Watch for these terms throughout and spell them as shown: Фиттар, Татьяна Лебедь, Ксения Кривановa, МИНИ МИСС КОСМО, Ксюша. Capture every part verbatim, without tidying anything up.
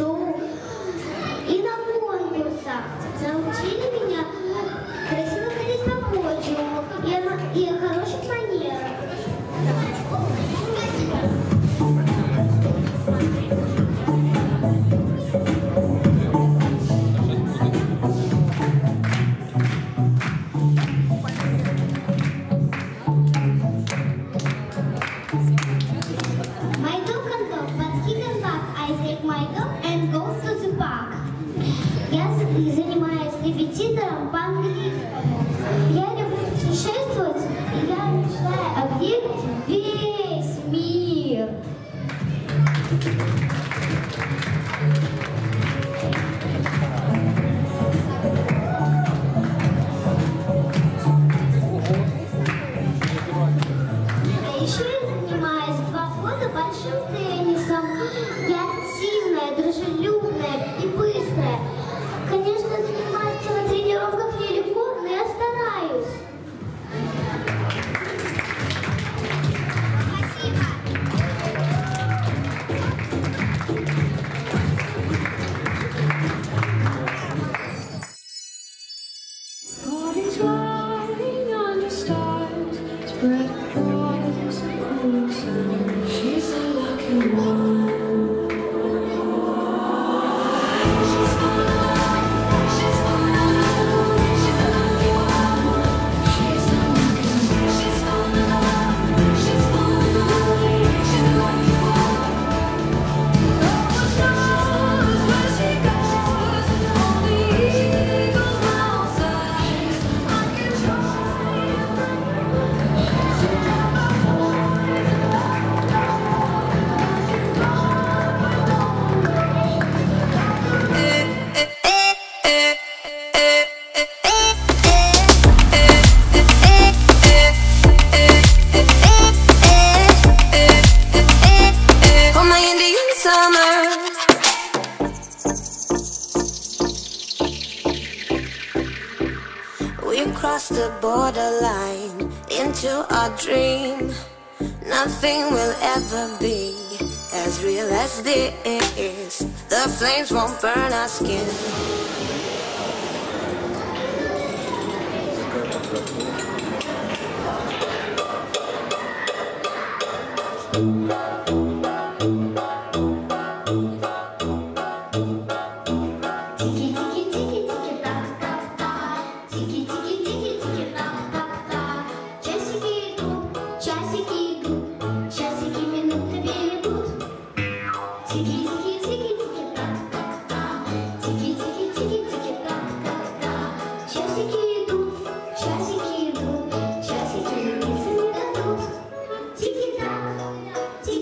шоу и наполнился. Научили меня красиво ходить по подиуму и, и хороших манерах. Часики идут, часики идут, часики идут, тики-так, тики-так,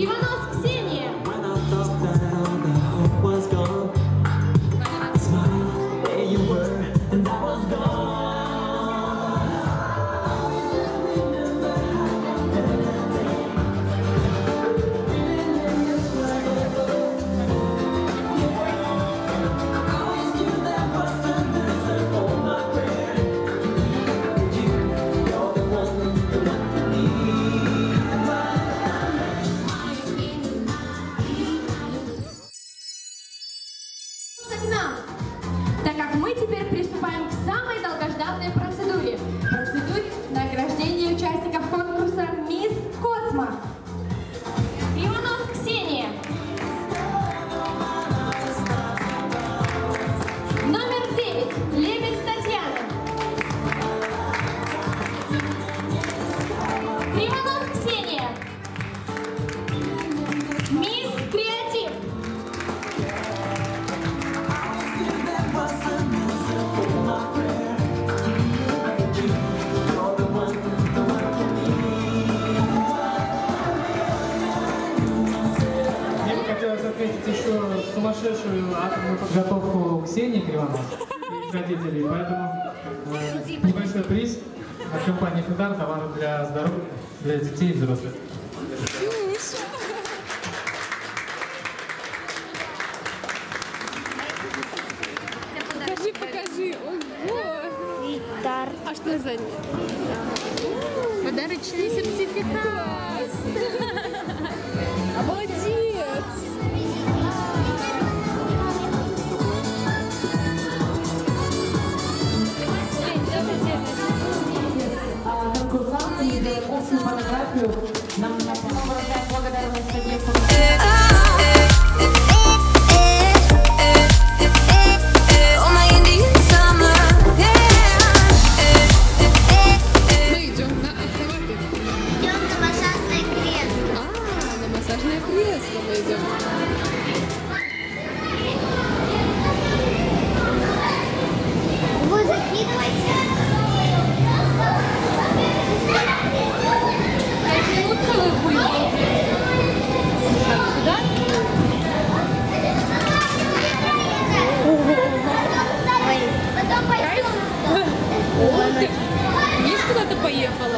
Кривановa Ксения. Так как мы теперь приступаем к самой долгожданной процедуре. Процедуре награждения участников конкурса «Мисс Космо». Кривановa Ксения. Номер девять. Лебедь Татьяна. Кривановa Ксения. Мисс Креатив. Сумасшедшую атомную подготовку Ксении Кривановa и родителей, поэтому э, небольшой приз от компании «Фиттар» — товары для здоровья, для детей и взрослых. Покажи, покажи. Ого! «Фиттар». А что за ним? Подарочный сертификат. Обалдеть! Фотографию нам на самом выражаем благодарность за действие. Поехала.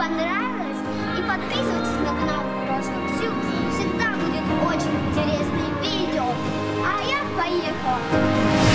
понравилось и подписывайтесь на канал Ксюх. Всегда будет очень интересное видео. А я поехала.